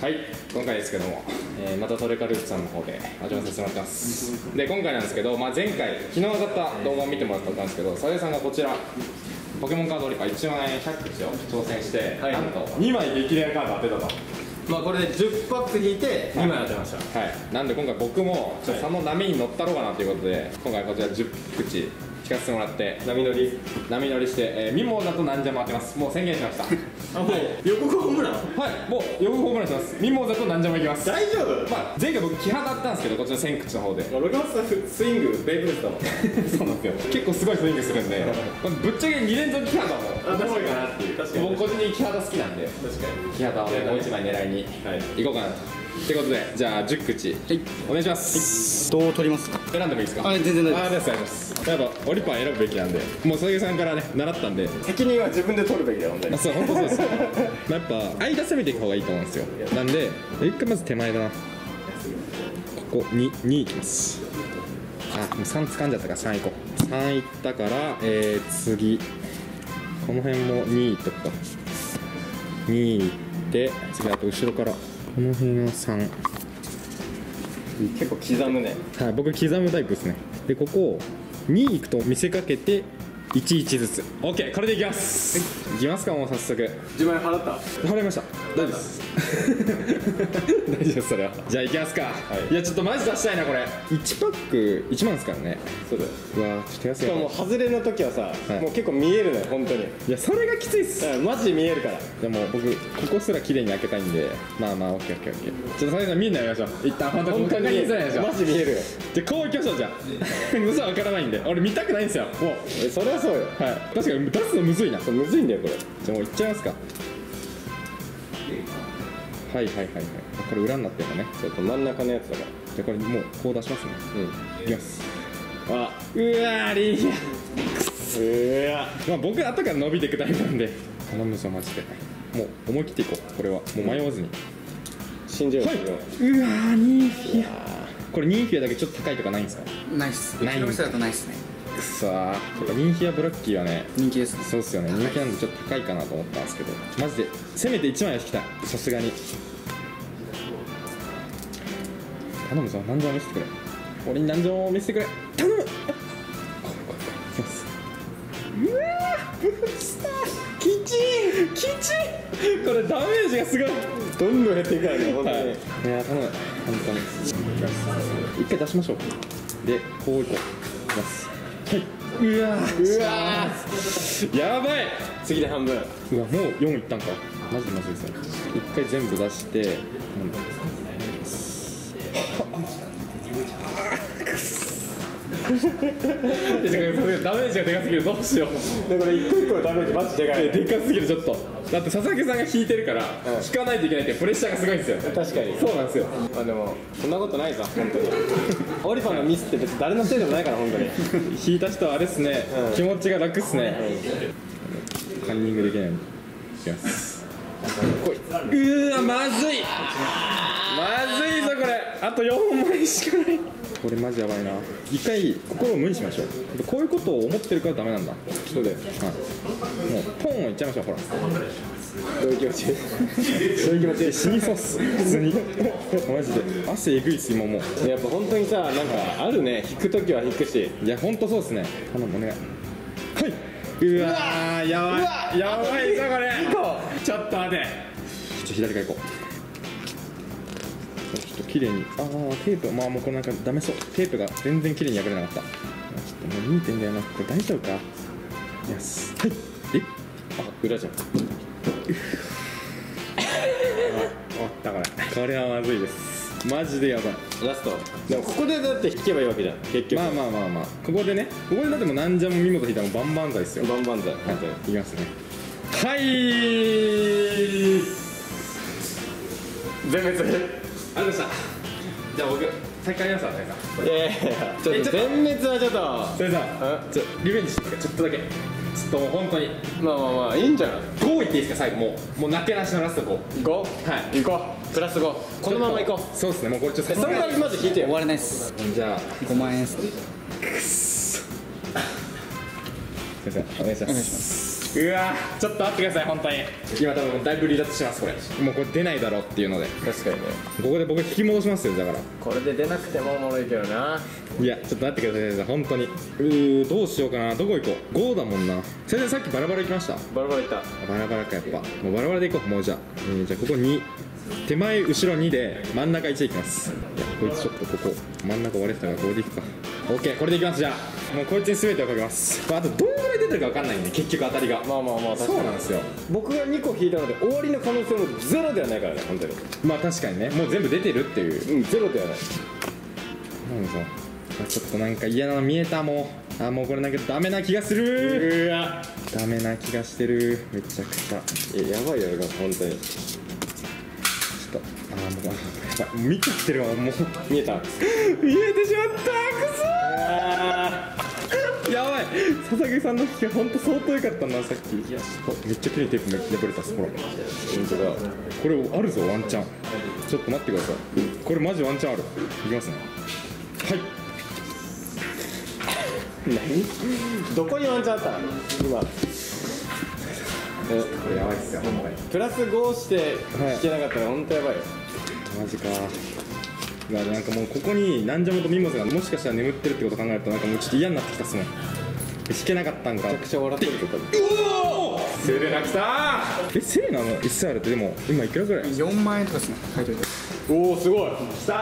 はい、今回ですけども、またトレカループさんの方でお邪魔させてもらってます。で、今回なんですけど、前回、昨日上がった動画を見てもらったんですけど、サデさんがこちら、ポケモンカードリパ1万円100口を挑戦して、はい、なんと2枚激レアカード当てたと。まあこれで10パック引いて2枚当てました。はい、なんで今回僕も、その波に乗ったろうかなということで、今回こちら10口引かせてもらって、波乗りして、ミモだとナンジャも当てます。もう宣言しました。あ、もう予告ホームラン。はい、もう予告ホームランします。ミモだとナンジャもいきます。大丈夫。まあ前回僕キハだったんですけど、こっちの1000口の方で。ロケモンさんスイングベイブルースだもん。そうなんですよ。結構すごいスイングするんで、ぶっちゃけ2連続キハだもん。面白いかなっていう。確かに。僕個人的にキハダ好きなんで。確かに。キハダをもう1枚狙いに行こうかなと。ということで、じゃあ10口、はい、お願いします。どう取りますか？選んでもいいですか？はい、全然大丈夫です。ありがとうございます。やっぱオリパン選ぶべきなんで、もう佐々木さんからね、習ったんで。責任は自分で取るべきだよ、本当に。そう、本当そうです。やっぱ、間攻めていく方がいいと思うんですよ。なんで、一回まず手前だな。ここ、2いきます。あ、もう3掴んじゃったから、3いこう。3いったから、次。この辺も2いっとくか。2いって、次あと後ろから。この辺は3、結構刻むね。はい、僕刻むタイプですね。で、ここを2いくと見せかけて11ずつ。 OK、 これでいきます。いきますか。もう早速10万円払った。払いました。大丈夫です。大丈夫です。それはじゃあいきますか。はい、いやちょっとマジ出したいな。これ1パック1万ですからね。そうだよ。うわー、ちょっと手汗。しかも外れの時はさ、もう結構見えるのよ、本当に。いや、それがきついっす。マジで見えるから。でも僕ここすら綺麗に開けたいんで、まあまあ OKOKOK。 ちょっと最後に見えないでしょ。一旦本当に見えないでしょ。マジ見えるよ。じゃあこういきましょう。じゃあ嘘は分からないんで、俺見たくないんですよ。もうそれはそうよ。はい、確かに出すのむずいな。むずいんだよこれ。じゃあもういっちゃいますか。はいはいはいはい。これ裏になってるのね。ちょっと真ん中のやつだから。じゃあこれもうこう出しますね。いきます。あ、うわーリー。うわー。まあ僕後から伸びていくタイプなんで。頼むぞマジで。もう思い切っていこう。これはもう迷わずに。信じよう。はい。うわーニーフィア。これニーフィアだけちょっと高いとかないんですか？ないっす。ない。人だとないっすね。くそー。やっぱニーフィアブラッキーはね。人気です。そうっすよね。人気なんでちょっと高いかなと思ったんですけど。マジでせめて1枚は引きたい。さすがに。頼むぞ、何錠見せてくれ。俺に何錠見せてくれ。頼む。うわー、ブースターきちいきちい。これダメージがすごい。どんどん減っていくからね、ほんとに。いや、頼む。ほんとに一回出しましょう。で、こういこう。出す。はい。うわー、うわー、やばい。次で半分。うわ、もう4いったんか。マジでマジですね。一回全部出して、ダメージがでかすぎる。どうしよう。だから一個一個のダメージマジでかい。でかすぎる。ちょっとだって佐々木さんが引いてるから引かないといけないってプレッシャーがすごいんですよ。確かにそうなんですよ。あ、でもそんなことないぞ本当に。オリパンがミスって別に誰のせいでもないから本当に。引いた人はあれっすね、気持ちが楽っすね。カンニングできないのいきます。うわ、まずいまずいぞこれ。あと4枚しかない。これマジやばいな。一回心を無にしましょう。こういうことを思ってるからダメなんだ。そうで、はい、もうポンをいっちゃいましょう。ほらどういう気持ち。どういう気持ち。死にそうっす普通に。マジで汗えぐいっす今もう。やっぱ本当にさ、なんかあるね、引くときは引くし。いや本当そうっすね。頼むお願い。はい。うわー、やばいやばいぞこれ。ちょっと待て。ちょっと左から行こう。ちょっと綺麗に、ああテープ、まあもうこれなんかダメそう。テープが全然綺麗に破れなかった。ちょっともう見えてんだよな。これ大丈夫か。よし、はい。え、あ、裏じゃん。終わったから。これはまずいです。マジでやばい。ラスト。でもここでだって引けばいいわけじゃん結局。まあまあまあまあ、ここでね、ここでだってもう何じゃも見事引いたらバンバンザイですよ。バンバンザイ、はい、いきますね。はいー、全滅。ありました。じゃあ僕再開やりますわ。大さん、いやいやちょっと全滅はちょっと大さん、ちょリベンジしていいですか。ちょっとだけ、ちょっともう本当に。まあまあまあいいんじゃない。5いっていいですか最後。もうなけなしのラスト5。5、はい、行こう。プラス5、このまま行こう。そうですね。もうこれちょっとそれだけまず引いて終われないです。じゃあ5万円です。くっそ。先生お願いします。うわー、ちょっと待ってください、本当に今多分だいぶ離脱してます。これもうこれ出ないだろうっていうので、確かにね、ここで僕引き戻しますよ。だからこれで出なくてもおもろいけどな。いやちょっと待ってください本当に。どうしようかな、どこ行こう。5だもんな。先生さっきバラバラ行きました。バラバラ行った。バラバラか、やっぱもうバラバラで行こう。もうじゃあ、じゃあここ2、手前後ろ2で真ん中1でいきます。いやこいつちょっとここ真ん中割れてたからこれでいくか。オッケー、これでいきます。じゃあもうこいつに全てをかけます。あとどんぐらい出てるか分かんないんで、結局当たりがまあまあまあ、そうなんですよ。僕が2個引いたので終わりの可能性もゼロではないからね、本当に。まあ確かにね、もう全部出てるっていう、うん、ゼロではない。なんぞちょっとなんか嫌なの見えたもん。あ、もうこれなんかダメな気がする。うわダメな気がしてる、めちゃくちゃ。え、やばいやばい、本当にあーもうやばい、見てきてるわ、もう見えた見えてしまった。くそーやばい、佐々木さんの引きがほんと相当良かったな、さっき。めっちゃ綺麗にテープめっちゃ破れたっす。ほらこれあるぞ、ワンチャン。ちょっと待ってください、これマジワンチャンある。いきますね。はい何どこにワンチャンあったの今。これやばいっすよ、プラス5して引けなかったら本当やばいよ。マジか。なんかもうここにナンジャモとミモズがもしかしたら眠ってるってこと考えると、なんかもうちょっと嫌になってきたっすもん。引けなかったんか。めちゃくちゃ笑ってるとか。うおー、セレナ来たー。え、セレナの1歳あるってでも今いくらぐらい？ 4 万円とかですね、書いておいて。おおすごい来たー。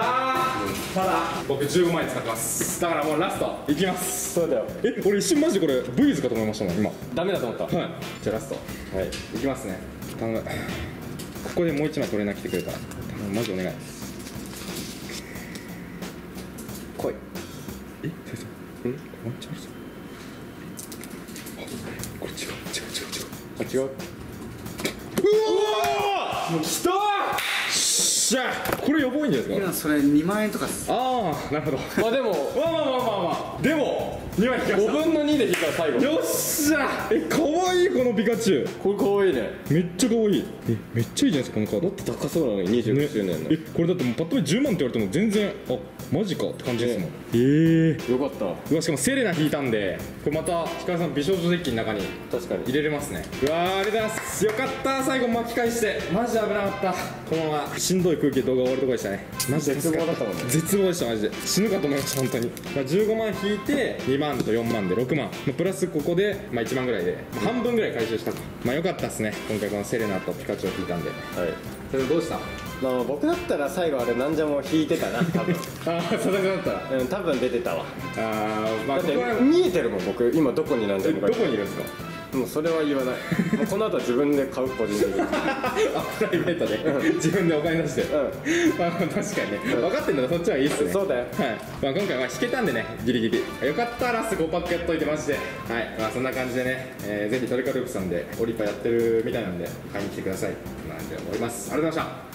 ただ僕15万円使ってます。だからもうラストいきます。そうだよ。え、俺一瞬マジこれ V's かと思いましたもん今。ダメだと思った。はい、じゃあラスト、はいいきますね。頼む、ここでもう1枚取れなくてくれたら頼む、マジお願い。来い。え、先生、ん？ワンチャンあるぞ。あ、これ違う。あ、違う。うおー来たー。じゃあこれやばいんじゃないですか。それ2万円とかです。ああなるほど。まあでもまあでも2枚引きました。5分の2で引いたら最後。よっしゃ。え、かわいいこのピカチュウ。これかわいいね、めっちゃかわいい。え、めっちゃいいじゃないですかこのカード。もっと高そうなのに29周年の、ね、え、これだってもうパッと見10万って言われても全然あマジかって感じですもん。よかった。うわ、しかもセレナ引いたんで、これまたヒカルさん美少女デッキの中に確かに入れれますね。うわー、ありがとうございます。よかった、最後巻き返してマジ危なかった。このまましんどい空気で動画終わるとこでしたね。マジで絶望だったもんね。絶望でしたマジで、死ぬかと思いました本当に。まあ、15万引いて2万と4万で6万、まあ、プラスここで、まあ、1万ぐらいで、まあ、半分ぐらい回収したか。まあよかったっすね今回このセレナとピカチュウ引いたんで。はい、それどうした？まあ僕だったら最後あれナンジャモ引いてたな多分。ああ佐々木だったら、うん、多分出てたわ。ああ、まあ、だってここ見えてるもん僕今どこにナンジャモが。どこにいるんですか？もうそれは言わないもうこの後は自分で買う、個人的にプライベートで、うん、自分でお金出して、うん、まあ確かにね、分かってんだらそっちはいいっすね。そうだよ、はい。まあ、今回は引けたんでね、ギリギリよかったらラスト5パックやっといてまして、はい。まあそんな感じでね、ぜひトリカループさんでオリパやってるみたいなんで買いに来てください。なんで終わります。ありがとうございました。